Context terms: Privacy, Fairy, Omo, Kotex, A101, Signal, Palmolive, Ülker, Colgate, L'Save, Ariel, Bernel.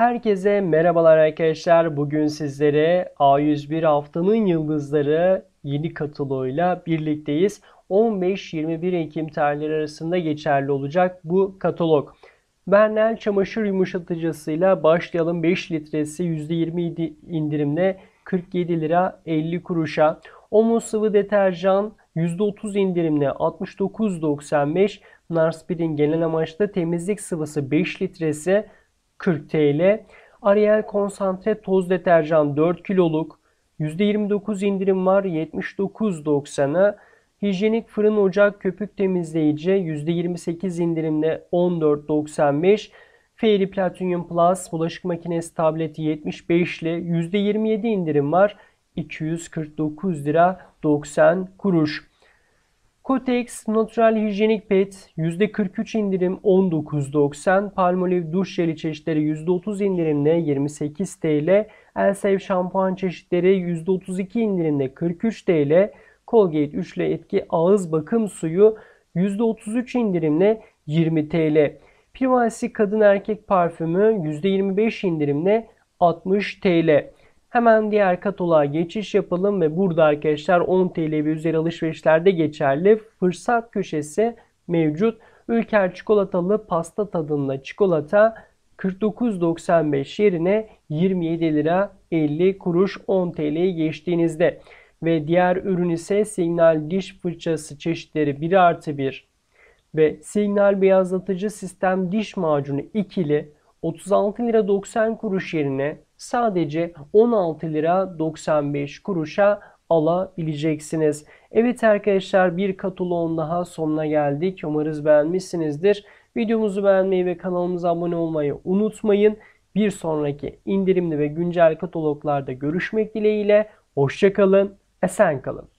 Herkese merhabalar arkadaşlar. Bugün sizlere A101 haftanın yıldızları yeni kataloğuyla birlikteyiz. 15-21 Ekim tarihleri arasında geçerli olacak bu katalog. Bernel çamaşır yumuşatıcısıyla başlayalım. 5 litresi %20 indirimle 47 lira 50 kuruşa. Omo sıvı deterjan %30 indirimle 69.95. Narspir'in genel amaçlı temizlik sıvısı 5 litresi 40 TL. Ariel konsantre toz deterjan 4 kiloluk %29 indirim var 79.90'a. Hijyenik fırın ocak köpük temizleyici %28 indirimle 14.95. Fairy Platinum Plus bulaşık makinesi tableti 75'li %27 indirim var 249 lira 90 kuruş. Kotex Natural Hijyenik Pet %43 indirim 19.90. Palmolive duş jeli çeşitleri %30 indirimle 28 TL. L'Save şampuan çeşitleri %32 indirimle 43 TL. Colgate üçlü etki ağız bakım suyu %33 indirimle 20 TL. Privacy kadın erkek parfümü %25 indirimle 60 TL. Hemen diğer kataloğa geçiş yapalım ve burada arkadaşlar 10 TL ve üzeri alışverişlerde geçerli fırsat köşesi mevcut. Ülker çikolatalı pasta tadında çikolata 49.95 yerine 27 lira 50 kuruş 10 TL'ye geçtiğinizde. Ve diğer ürün ise Signal diş fırçası çeşitleri 1+1 ve Signal beyazlatıcı sistem diş macunu ikili 36 lira 90 kuruş yerine sadece 16 lira 95 kuruşa alabileceksiniz. Evet arkadaşlar, bir kataloğun daha sonuna geldik. Umarız beğenmişsinizdir. Videomuzu beğenmeyi ve kanalımıza abone olmayı unutmayın. Bir sonraki indirimli ve güncel kataloglarda görüşmek dileğiyle. Hoşça kalın, esen kalın.